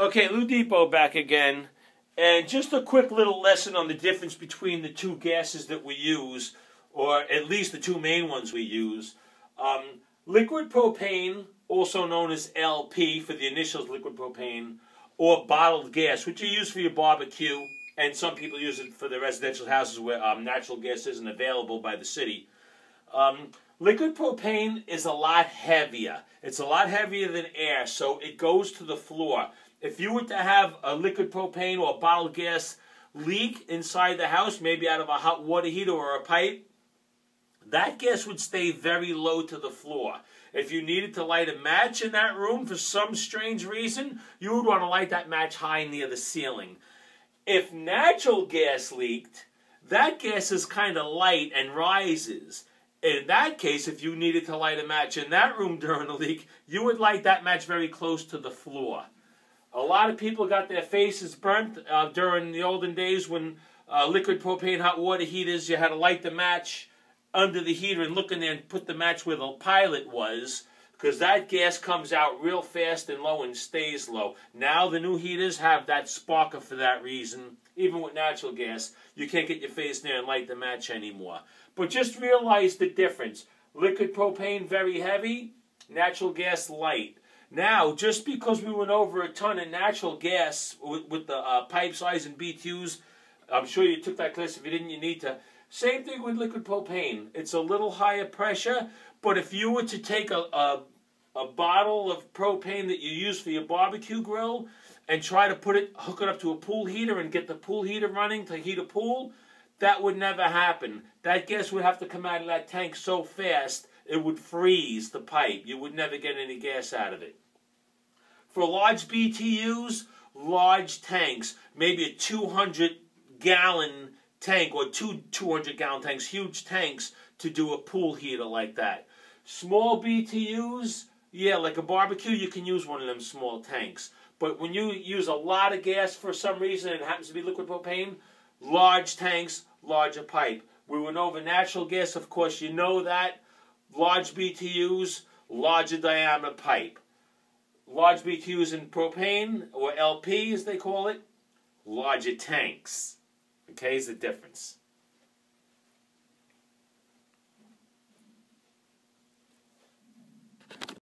Okay, Lou Depot back again, and just a quick little lesson on the difference between the two gases that we use, or at least the two main ones we use. Liquid propane, also known as LP for the initials liquid propane, or bottled gas, which you use for your barbecue, and some people use it for the residential houses where natural gas isn't available by the city. Liquid propane is a lot heavier. It's a lot heavier than air, so it goes to the floor. If you were to have a liquid propane or a bottled gas leak inside the house, maybe out of a hot water heater or a pipe, that gas would stay very low to the floor. If you needed to light a match in that room for some strange reason, you would want to light that match high near the ceiling. If natural gas leaked, that gas is kind of light and rises. In that case, if you needed to light a match in that room during a leak, you would light that match very close to the floor. A lot of people got their faces burnt during the olden days when liquid propane hot water heaters, you had to light the match under the heater and look in there and put the match where the pilot was, because that gas comes out real fast and low and stays low. Now the new heaters have that sparker for that reason. Even with natural gas, you can't get your face in there and light the match anymore. But just realize the difference. Liquid propane, very heavy. Natural gas, light. Now, just because we went over a ton of natural gas with the pipe size and BTUs, I'm sure you took that class. If you didn't, you need to. Same thing with liquid propane. It's a little higher pressure, but if you were to take a bottle of propane that you use for your barbecue grill and try to hook it up to a pool heater and get the pool heater running to heat a pool, that would never happen. That gas would have to come out of that tank so fast, it would freeze the pipe. You would never get any gas out of it. For large BTUs, large tanks, maybe a 200-gallon tank or two 200-gallon tanks, huge tanks, to do a pool heater like that. Small BTUs, yeah, like a barbecue, you can use one of them small tanks. But when you use a lot of gas for some reason, and it happens to be liquid propane, large tanks, larger pipe. We went over natural gas, of course, you know that. Large BTUs, larger diameter pipe. Large BTUs in propane, or LP as they call it, larger tanks. Okay, is the difference.